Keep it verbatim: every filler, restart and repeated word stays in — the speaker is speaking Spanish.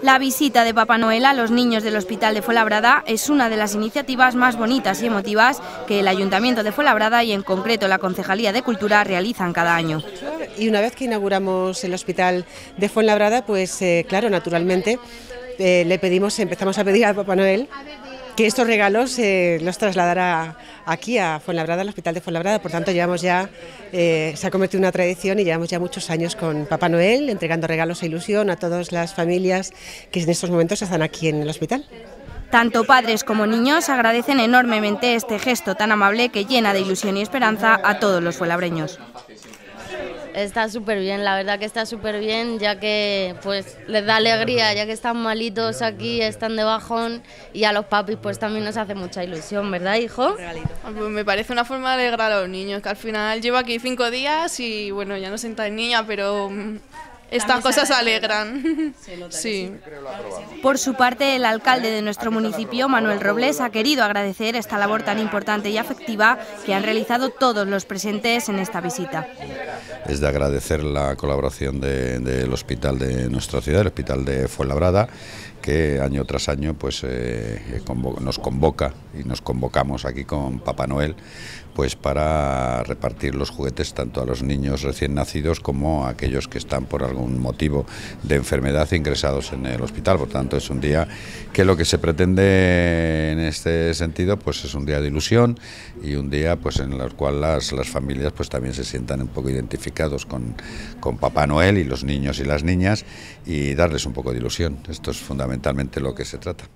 La visita de Papá Noel a los niños del Hospital de Fuenlabrada es una de las iniciativas más bonitas y emotivas que el Ayuntamiento de Fuenlabrada y en concreto la Concejalía de Cultura realizan cada año. Y una vez que inauguramos el Hospital de Fuenlabrada, pues eh, claro, naturalmente eh, le pedimos, empezamos a pedir a Papá Noel que estos regalos eh, los trasladara aquí a Fuenlabrada, al Hospital de Fuenlabrada. Por tanto, llevamos ya, eh, se ha convertido en una tradición y llevamos ya muchos años con Papá Noel, entregando regalos e ilusión a todas las familias que en estos momentos están aquí en el hospital. Tanto padres como niños agradecen enormemente este gesto tan amable que llena de ilusión y esperanza a todos los fuenlabreños. Está súper bien, la verdad que está súper bien, ya que pues les da alegría, ya que están malitos aquí, están de bajón, y a los papis pues también nos hace mucha ilusión, ¿verdad, hijo? Pues me parece una forma de alegrar a los niños, que al final llevo aquí cinco días y bueno, ya no sentáis niña, pero estas cosas alegran. Sí. Por su parte, el alcalde de nuestro municipio, Manuel Robles, ha querido agradecer esta labor tan importante y afectiva que han realizado todos los presentes en esta visita. Es de agradecer la colaboración del de, de hospital de nuestra ciudad, el Hospital de Fuenlabrada, que año tras año pues eh, convoca, nos convoca y nos convocamos aquí con Papá Noel pues para repartir los juguetes tanto a los niños recién nacidos como a aquellos que están por algún motivo de enfermedad ingresados en el hospital. Por tanto, es un día que lo que se pretende en este sentido pues es un día de ilusión y un día pues en el cual las, las familias pues también se sientan un poco identificados con, con Papá Noel y los niños y las niñas, y darles un poco de ilusión. Esto es fundamental. Fundamentalmente lo que se trata.